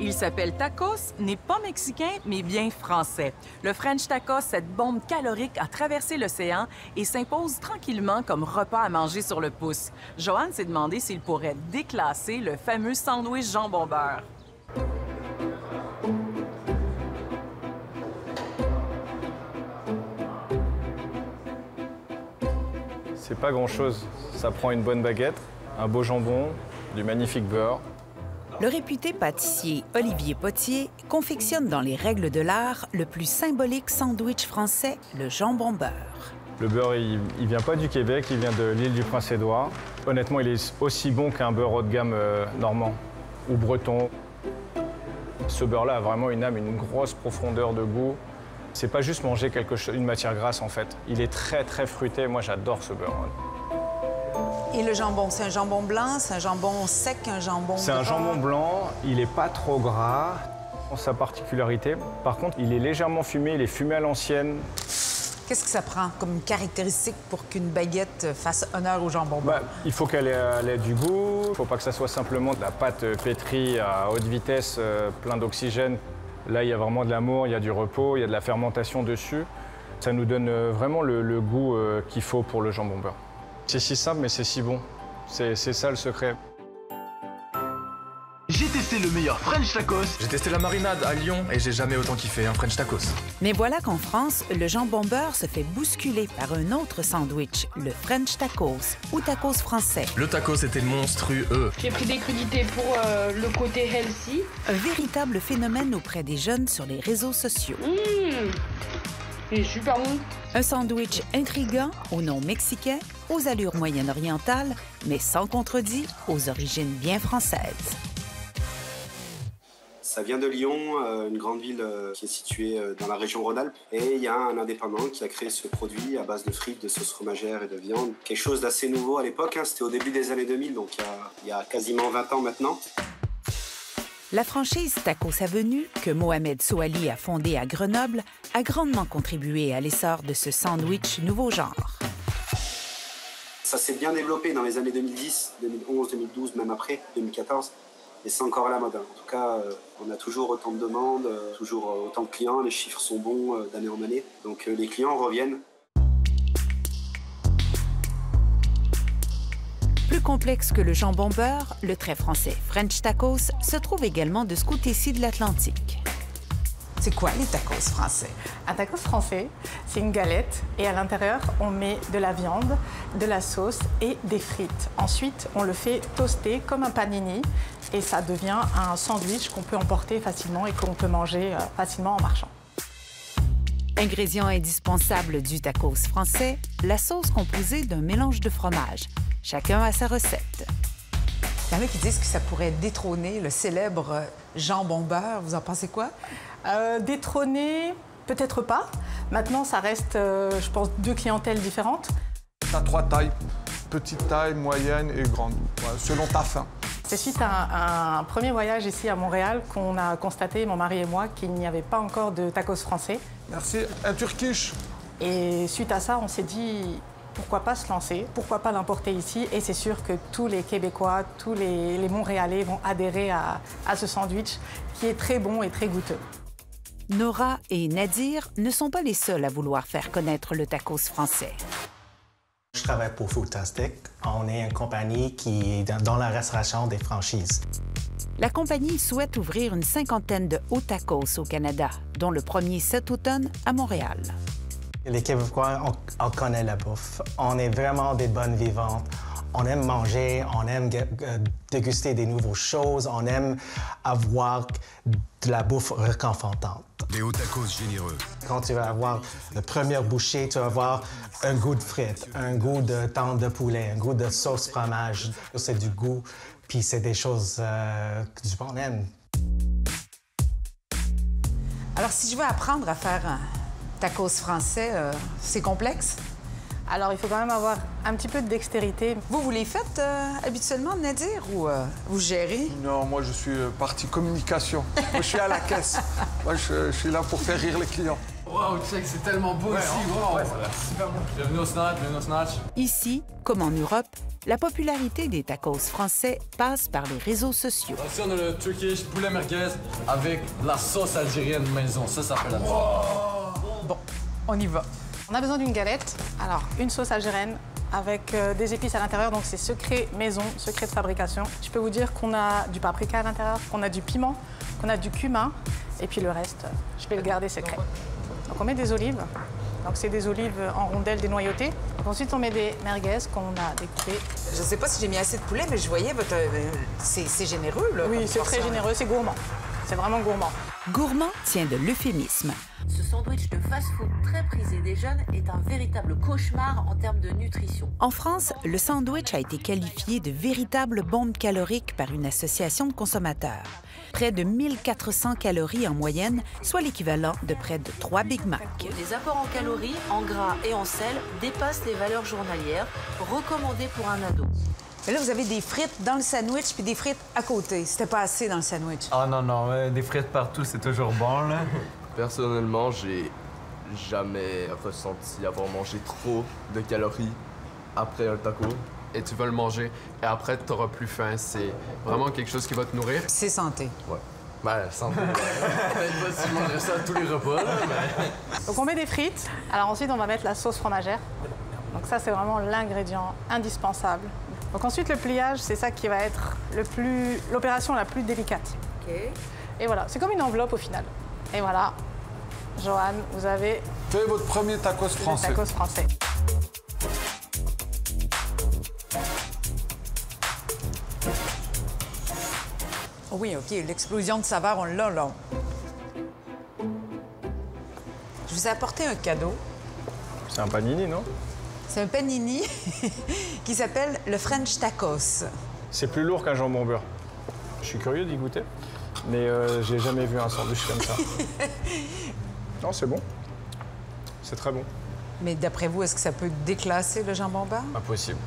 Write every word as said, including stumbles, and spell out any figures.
Il s'appelle Tacos, n'est pas mexicain, mais bien français. Le French Tacos, cette bombe calorique, a traversé l'océan et s'impose tranquillement comme repas à manger sur le pouce. Joanne s'est demandé s'il pourrait déclasser le fameux sandwich jambon-beurre. C'est pas grand-chose. Ça prend une bonne baguette, un beau jambon, du magnifique beurre. Le réputé pâtissier Olivier Potier confectionne dans les règles de l'art le plus symbolique sandwich français, le jambon-beurre. Le beurre, il, il vient pas du Québec, il vient de l'île du Prince-Édouard. Honnêtement, il est aussi bon qu'un beurre haut de gamme euh, normand ou breton. Ce beurre-là a vraiment une âme, une grosse profondeur de goût. C'est pas juste manger quelque chose, une matière grasse en fait. Il est très très fruité, moi j'adore ce beurre. Et le jambon, c'est un jambon blanc, c'est un jambon sec, un jambon... C'est un jambon blanc, il n'est pas trop gras. Sa particularité, par contre, il est légèrement fumé, il est fumé à l'ancienne. Qu'est-ce que ça prend comme caractéristique pour qu'une baguette fasse honneur au jambon blanc? Ben, il faut qu'elle ait, ait du goût, il ne faut pas que ça soit simplement de la pâte pétrie à haute vitesse, euh, plein d'oxygène. Là, il y a vraiment de l'amour, il y a du repos, il y a de la fermentation dessus. Ça nous donne vraiment le, le goût euh, qu'il faut pour le jambon beurre. C'est si simple, mais c'est si bon. C'est ça, le secret. J'ai testé le meilleur French Tacos. J'ai testé la marinade à Lyon et j'ai jamais autant kiffé un French Tacos. Mais voilà qu'en France, le jambon-beurre se fait bousculer par un autre sandwich, le French Tacos, ou Tacos français. Le tacos était monstrueux. J'ai pris des crudités pour euh, le côté healthy. Un véritable phénomène auprès des jeunes sur les réseaux sociaux. Mmh. Il est super bon. Un sandwich intriguant au nom mexicain, aux allures moyen-orientales, mais sans contredit, aux origines bien françaises. Ça vient de Lyon, une grande ville qui est située dans la région Rhône-Alpes. Et il y a un indépendant qui a créé ce produit à base de frites, de sauces fromagères et de viande. Quelque chose d'assez nouveau à l'époque, hein. C'était au début des années deux mille, donc il y a, il y a quasiment vingt ans maintenant. La franchise Tacos Avenue, que Mohamed Souali a fondée à Grenoble, a grandement contribué à l'essor de ce sandwich nouveau genre. Ça s'est bien développé dans les années deux mille dix, deux mille onze, deux mille douze, même après, deux mille quatorze. Et c'est encore la mode. En tout cas, on a toujours autant de demandes, toujours autant de clients. Les chiffres sont bons d'année en année. Donc les clients reviennent. Plus complexe que le jambon-beurre, le trait français French Tacos se trouve également de ce côté-ci de l'Atlantique. C'est quoi les tacos français? Un tacos français, c'est une galette et à l'intérieur, on met de la viande, de la sauce et des frites. Ensuite, on le fait toaster comme un panini et ça devient un sandwich qu'on peut emporter facilement et qu'on peut manger facilement en marchant. Ingrédient indispensable du tacos français, la sauce composée d'un mélange de fromage. Chacun a sa recette. Il y en a qui disent que ça pourrait détrôner le célèbre jambon-beurre. Vous en pensez quoi? Euh, détrôner, peut-être pas. Maintenant, ça reste, euh, je pense, deux clientèles différentes. T'as trois tailles. Petite taille, moyenne et grande, selon ta faim. C'est suite à un, un premier voyage ici à Montréal qu'on a constaté, mon mari et moi, qu'il n'y avait pas encore de tacos français. Merci. Un turkish. Et suite à ça, on s'est dit... Pourquoi pas se lancer? Pourquoi pas l'importer ici? Et c'est sûr que tous les Québécois, tous les, les Montréalais vont adhérer à, à ce sandwich qui est très bon et très goûteux. Nora et Nadir ne sont pas les seuls à vouloir faire connaître le tacos français. Je travaille pour Foodtastic. On est une compagnie qui est dans la restauration des franchises. La compagnie souhaite ouvrir une cinquantaine de Hotacos au Canada, dont le premier cet automne à Montréal. Les Québécois, on, on connaît la bouffe. On est vraiment des bonnes vivantes. On aime manger, on aime déguster des nouvelles choses, on aime avoir de la bouffe réconfortante. Des Hotacos généreux. Quand tu vas avoir la première bouchée, tu vas avoir un goût de frites, un goût de tendre de poulet, un goût de sauce fromage. C'est du goût, puis c'est des choses euh, qu'on aime. Alors, si je veux apprendre à faire... un... tacos français, euh, c'est complexe? Alors, il faut quand même avoir un petit peu de dextérité. Vous, vous les faites euh, habituellement, Nadir, ou euh, vous gérez? Non, moi, je suis euh, partie communication. Moi, je suis à la caisse. Moi, je, je suis là pour faire rire les clients. Waouh, check, c'est tellement beau ouais, ici, hein, wow. Ouais, ça va super bon. Bienvenue au Snatch, bienvenue au Snatch. Ici, comme en Europe, la popularité des tacos français passe par les réseaux sociaux. Ici, on a le Turkish poulet merguez avec la sauce algérienne maison. Ça, ça fait la maison. Wow. Bon, on y va. On a besoin d'une galette. Alors, une sauce algérienne avec euh, des épices à l'intérieur, donc c'est secret maison, secret de fabrication. Je peux vous dire qu'on a du paprika à l'intérieur, qu'on a du piment, qu'on a du cumin, et puis le reste, je vais le garder secret. Donc on met des olives, donc c'est des olives en rondelles dénoyautées. Ensuite on met des merguez qu'on a découpées. Je ne sais pas si j'ai mis assez de poulet, mais je voyais votre... c'est généreux là. Oui, c'est très généreux, c'est gourmand. C'est vraiment gourmand. Gourmand tient de l'euphémisme. Ce sandwich de fast-food très prisé des jeunes est un véritable cauchemar en termes de nutrition. En France, le sandwich a été qualifié de véritable bombe calorique par une association de consommateurs. Près de mille quatre cents calories en moyenne, soit l'équivalent de près de trois Big Mac. Les apports en calories, en gras et en sel dépassent les valeurs journalières recommandées pour un ado. Mais là, vous avez des frites dans le sandwich puis des frites à côté. C'était pas assez dans le sandwich. Ah non, non, euh, des frites partout, c'est toujours bon, là. Personnellement, j'ai jamais ressenti avoir mangé trop de calories après un taco. Et tu vas le manger, et après, tu n'auras plus faim. C'est vraiment quelque chose qui va te nourrir. C'est santé. Ouais. Ben, santé. Je sais pas si je mangerais ça à tous les repas, là, mais... Donc, on met des frites. Alors ensuite, on va mettre la sauce fromagère. Donc ça, c'est vraiment l'ingrédient indispensable. Donc ensuite, le pliage, c'est ça qui va être le plus... l'opération la plus délicate. OK. Et voilà, c'est comme une enveloppe, au final. Et voilà, Johan, vous avez... Quel est votre premier tacos français? Tacos français. Oui, OK, l'explosion de saveur, on l'a, là. Je vous ai apporté un cadeau. C'est un panini, non? C'est un panini qui s'appelle le French Tacos. C'est plus lourd qu'un jambon beurre. Je suis curieux d'y goûter, mais euh, j'ai jamais vu un sandwich comme ça. Non, c'est bon. C'est très bon. Mais d'après vous, est-ce que ça peut déclasser le jambon beurre? Impossible.